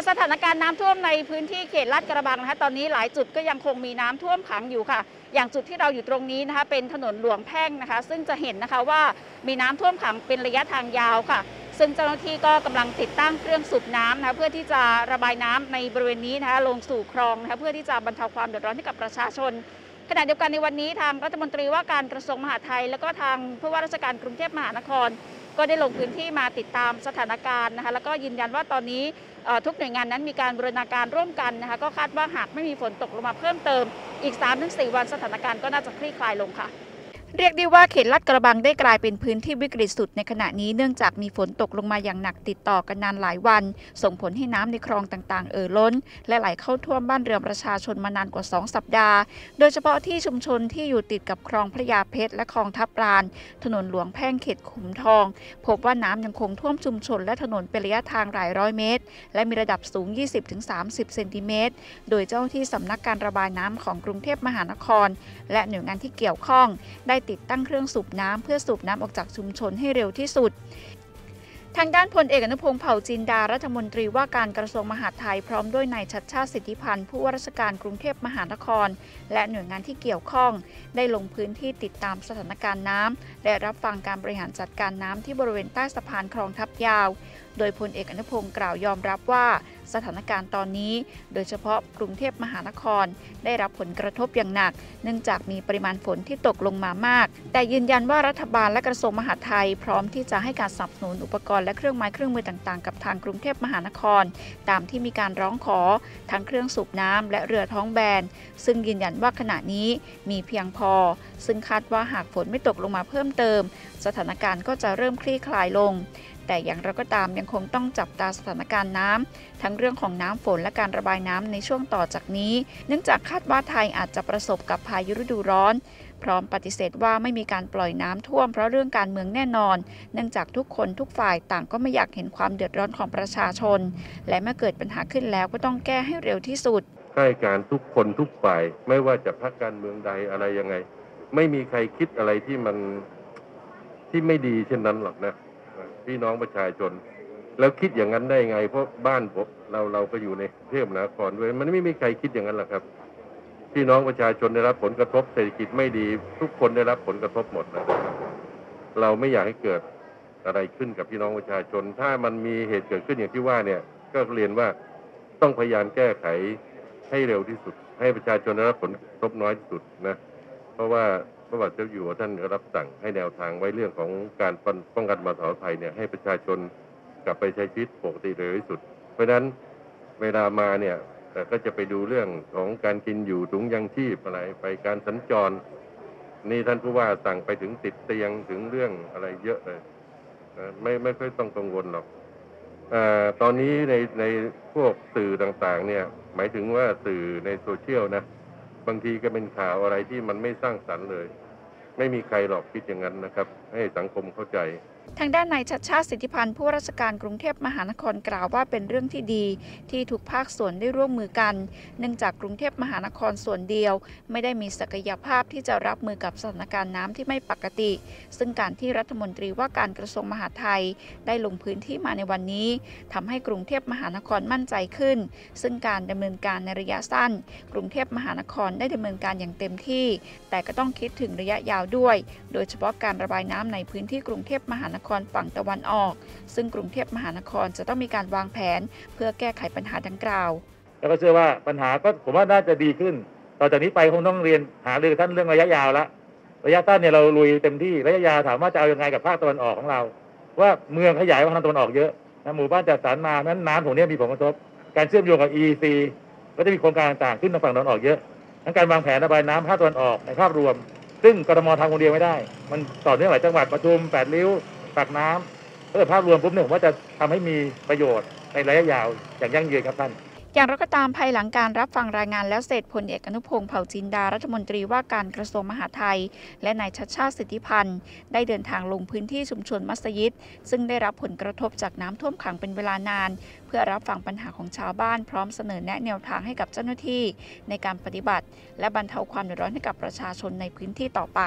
ค่ะสถานการณ์น้ำท่วมในพื้นที่เขตลาดกระบังนะคะตอนนี้หลายจุดก็ยังคงมีน้ำท่วมขังอยู่ค่ะอย่างจุดที่เราอยู่ตรงนี้นะคะเป็นถนนหลวงแพ่งนะคะซึ่งจะเห็นนะคะว่ามีน้ำท่วมขังเป็นระยะทางยาวค่ะซึ่งเจ้าหน้าที่ก็กำลังติดตั้งเครื่องสูบน้ำนะคะเพื่อที่จะระบายน้ำในบริเวณนี้นะคะลงสู่คลองนะคะเพื่อที่จะบรรเทาความเดือดร้อนให้กับประชาชนขณะเดียวกันในวันนี้ทางรัฐมนตรีว่าการกระทรวงมหาดไทยและก็ทางผู้ว่าราชการกรุงเทพมหานครก็ได้ลงพื้นที่มาติดตามสถานการณ์นะคะแล้วก็ยืนยันว่าตอนนี้ทุกหน่วยงานนั้นมีการบูรณาการร่วมกันนะคะก็คาดว่าหากไม่มีฝนตกลงมาเพิ่มเติมอีก 3-4 วันสถานการณ์ก็น่าจะคลี่คลายลงค่ะเรียกได้ว่าเขตลาดกระบังได้กลายเป็นพื้นที่วิกฤตสุดในขณะนี้เนื่องจากมีฝนตกลงมาอย่างหนักติดต่อกันนานหลายวันส่งผลให้น้ำในคลองต่างๆล้นและไหลเข้าท่วมบ้านเรือนประชาชนมานานกว่า2สัปดาห์โดยเฉพาะที่ชุมชนที่อยู่ติดกับคลองพระยาเพชรและคลองทับลานถนนหลวงแพ่งเขตขุมทองพบว่าน้ำยังคงท่วมชุมชนและถนนเป็นระยะทางหลายร้อยเมตรและมีระดับสูง 20-30 เซนติเมตรโดยเจ้าหน้าที่สำนักการระบายน้ำของกรุงเทพมหานครและหน่วยงานที่เกี่ยวข้องได้ติดตั้งเครื่องสูบน้ำเพื่อสูบน้ำออกจากชุมชนให้เร็วที่สุดทางด้านพลเอกอนุพงษ์เผ่าจินดารัฐมนตรีว่าการกระทรวงมหาดไทยพร้อมด้วยนายชัชชาติสิทธิพันธ์ผู้ว่าราชการกรุงเทพมหานครและหน่วยงานที่เกี่ยวข้องได้ลงพื้นที่ติดตามสถานการณ์น้ำและรับฟังการบริหารจัดการน้ำที่บริเวณใต้สะพานคลองทับยาวโดยพลเอกอนุพงษ์กล่าวยอมรับว่าสถานการณ์ตอนนี้โดยเฉพาะกรุงเทพมหานครได้รับผลกระทบอย่างหนักเนื่องจากมีปริมาณฝนที่ตกลงมามากแต่ยืนยันว่ารัฐบาลและกระทรวงมหาดไทยพร้อมที่จะให้การสนับสนุนอุปกรณ์และเครื่องไม้เครื่องมือต่างๆกับทางกรุงเทพมหานครตามที่มีการร้องขอทั้งเครื่องสูบน้ำและเรือท้องแบนซึ่งยืนยันว่าขณะนี้มีเพียงพอซึ่งคาดว่าหากฝนไม่ตกลงมาเพิ่มเติมสถานการณ์ก็จะเริ่มคลี่คลายลงแต่อย่างไรก็ตามยังคงต้องจับตาสถานการณ์น้ำทั้งเรื่องของน้ำฝนและการระบายน้ำในช่วงต่อจากนี้เนื่องจากคาดว่าไทยอาจจะประสบกับพายุฤดูร้อนพร้อมปฏิเสธว่าไม่มีการปล่อยน้ำท่วมเพราะเรื่องการเมืองแน่นอนเนื่องจากทุกคนทุกฝ่ายต่างก็ไม่อยากเห็นความเดือดร้อนของประชาชนและเมื่อเกิดปัญหาขึ้นแล้วก็ต้องแก้ให้เร็วที่สุดให้การทุกคนทุกฝ่ายไม่ว่าจะพรรคการเมืองใดอะไรยังไงไม่มีใครคิดอะไรที่ไม่ดีเช่นนั้นหรอกนะพี่น้องประชาชนแล้วคิดอย่างนั้นได้ไงเพราะบ้านผมเราก็อยู่ในกรุงเทพมหานครด้วยมันไม่มีใครคิดอย่างนั้นหรอกครับพี่น้องประชาชนได้รับผลกระทบเศรษฐกิจไม่ดีทุกคนได้รับผลกระทบหมดนะครับเราไม่อยากให้เกิดอะไรขึ้นกับพี่น้องประชาชนถ้ามันมีเหตุเกิดขึ้นอย่างที่ว่าเนี่ยก็เรียนว่าต้องพยายามแก้ไขให้เร็วที่สุดให้ประชาชนได้รับผลกระทบน้อยที่สุดนะเพราะว่าพระบาทเจ้าอยู่หัวท่านรับสั่งให้แนวทางไว้เรื่องของการป้องกันมหาภัยเนี่ยให้ประชาชนกลับไปใช้ชีวิตปกติเร็วที่สุดเพราะฉะนั้นเวลามาเนี่ยก็จะไปดูเรื่องของการกินอยู่ถุงยังชีพอะไรไปการสัญจรนี่ท่านผู้ว่าสั่งไปถึงติดเตียงถึงเรื่องอะไรเยอะเลยไม่ค่อยต้องกังวลหรอกตอนนี้ในพวกสื่อต่างๆเนี่ยหมายถึงว่าสื่อในโซเชียลนะบางทีก็เป็นข่าวอะไรที่มันไม่สร้างสรรค์เลยไม่มีใครหลอกคิดอย่างนั้นนะครับให้สังคมเข้าใจทางด้านนายชัชชาติสิทธิพันธ์ผู้ว่าราชการกรุงเทพมหานครกล่าวว่าเป็นเรื่องที่ดีที่ทุกภาคส่วนได้ร่วมมือกันเนื่องจากกรุงเทพมหานครส่วนเดียวไม่ได้มีศักยภาพที่จะรับมือกับสถานการณ์น้ำที่ไม่ปกติซึ่งการที่รัฐมนตรีว่าการกระทรวงมหาดไทยได้ลงพื้นที่มาในวันนี้ทำให้กรุงเทพมหานครมั่นใจขึ้นซึ่งการดำเนินการในระยะสั้นกรุงเทพมหานครได้ดำเนินการอย่างเต็มที่แต่ก็ต้องคิดถึงระยะยาวด้วยโดยเฉพาะการระบายน้ำในพื้นที่กรุงเทพมหานครฝั่งตะวันออกซึ่งกรุงเทพมหานครจะต้องมีการวางแผนเพื่อแก้ไขปัญหาดังกล่าวแล้วก็เชื่อว่าปัญหาก็ผมว่าน่าจะดีขึ้นต่อจากนี้ไปคงต้องเรียนหารือท่านเรื่องระยะยาวละระยะสั้นเนี่ยเราลุยเต็มที่ระยะยาวถามว่าจะเอายังไงกับภาคตะวันออกของเราว่าเมืองขยายไปทางตะวันออกเยอะหมู่บ้านจัดสรรมานั้นน้ำของเนี้ยมีผลกระทบการเชื่อมโยงกับ EEC ก็จะมีโครงการต่างๆขึ้นทางฝั่งตะวันออกเยอะทั้งการวางแผนระบายน้ำภาคตะวันออกในภาพรวมซึ่งกทมทำคนเดียวไม่ได้มันต่อเนื่องหลายจังหวัดประชุม8ริ้วปากน้ำภาพรวมปุ๊บเนี่ยผมว่าจะทำให้มีประโยชน์ในระยะยาวอย่างยั่งยืนครับท่านอย่างไรก็ตามภายหลังการรับฟังรายงานแล้วเสร็จพลเอกอนุพงษ์เผ่าจินดารัฐมนตรีว่าการกระทรวงมหาดไทยและนายชัชชาติสิทธิพันธ์ได้เดินทางลงพื้นที่ชุมชนมัสยิดซึ่งได้รับผลกระทบจากน้ำท่วมขังเป็นเวลานานเพื่อรับฟังปัญหาของชาวบ้านพร้อมเสนอแนะแนวทางให้กับเจ้าหน้าที่ในการปฏิบัติและบรรเทาความเดือดร้อนให้กับประชาชนในพื้นที่ต่อไป